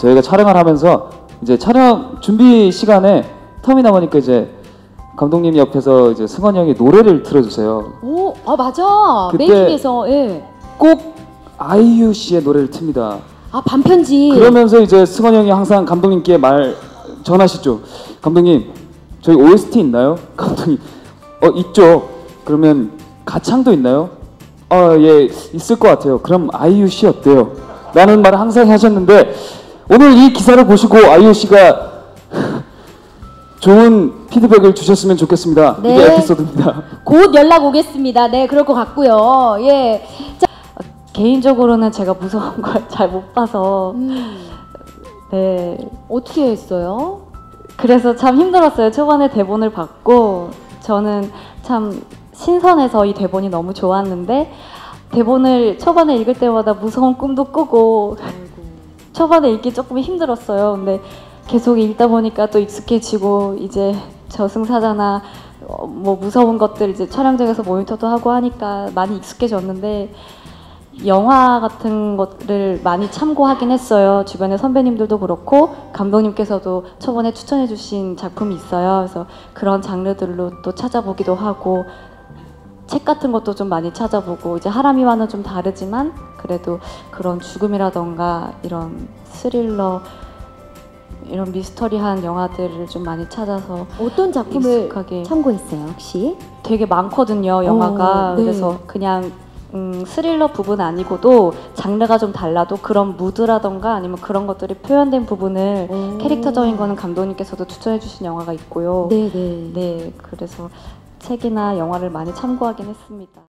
저희가 촬영을 하면서 이제 촬영 준비 시간에 텀이 남으니까 이제 감독님 옆에서 이제 승헌이 형이 노래를 틀어주세요. 오, 아 맞아. 메이킹에서 예. 꼭 IU 씨의 노래를 틉니다. 아 반편지. 그러면서 이제 승헌이 형이 항상 감독님께 말 전하시죠. 감독님 저희 OST 있나요? 감독님 있죠. 그러면 가창도 있나요? 예 있을 것 같아요. 그럼 IU 씨 어때요? 라는 말을 항상 하셨는데 오늘 이 기사를 보시고 IU 씨가 좋은 피드백을 주셨으면 좋겠습니다. 네. 이게 에피소드입니다. 곧 연락 오겠습니다. 네, 그럴 것 같고요. 예. 자, 개인적으로는 제가 무서운 걸 잘 못 봐서 네. 어떻게 했어요? 그래서 참 힘들었어요. 초반에 대본을 받고 저는 참 신선해서 이 대본이 너무 좋았는데 대본을 초반에 읽을 때마다 무서운 꿈도 꾸고 아이고. 초반에 읽기 조금 힘들었어요. 근데 계속 읽다 보니까 또 익숙해지고 이제 저승사자나 뭐 무서운 것들 이제 촬영장에서 모니터도 하고 하니까 많이 익숙해졌는데 영화 같은 것들을 많이 참고하긴 했어요. 주변의 선배님들도 그렇고 감독님께서도 저번에 추천해 주신 작품이 있어요. 그래서 그런 장르들로 또 찾아보기도 하고 책 같은 것도 좀 많이 찾아보고 이제 하람이와는 좀 다르지만 그래도 그런 죽음이라던가 이런 스릴러 이런 미스터리한 영화들을 좀 많이 찾아서 어떤 작품을 익숙하게 참고했어요 혹시? 되게 많거든요 영화가. 네. 그래서 그냥 스릴러 부분 아니고도 장르가 좀 달라도 그런 무드라던가 아니면 그런 것들이 표현된 부분을 캐릭터적인 거는 감독님께서도 추천해 주신 영화가 있고요. 네네. 네, 그래서 책이나 영화를 많이 참고하긴 했습니다.